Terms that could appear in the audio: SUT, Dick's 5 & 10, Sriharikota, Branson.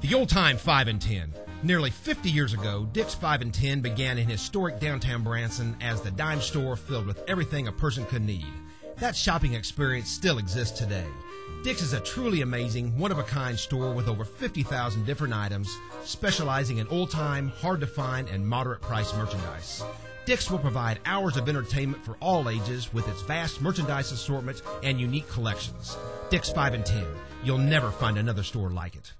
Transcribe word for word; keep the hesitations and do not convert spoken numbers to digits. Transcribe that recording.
The old-time five and ten. Nearly fifty years ago, Dick's five and ten began in historic downtown Branson as the dime store filled with everything a person could need. That shopping experience still exists today. Dick's is a truly amazing, one-of-a-kind store with over fifty thousand different items, specializing in old-time, hard-to-find, and moderate-priced merchandise. Dick's will provide hours of entertainment for all ages with its vast merchandise assortment and unique collections. Dick's five and ten. You'll never find another store like it.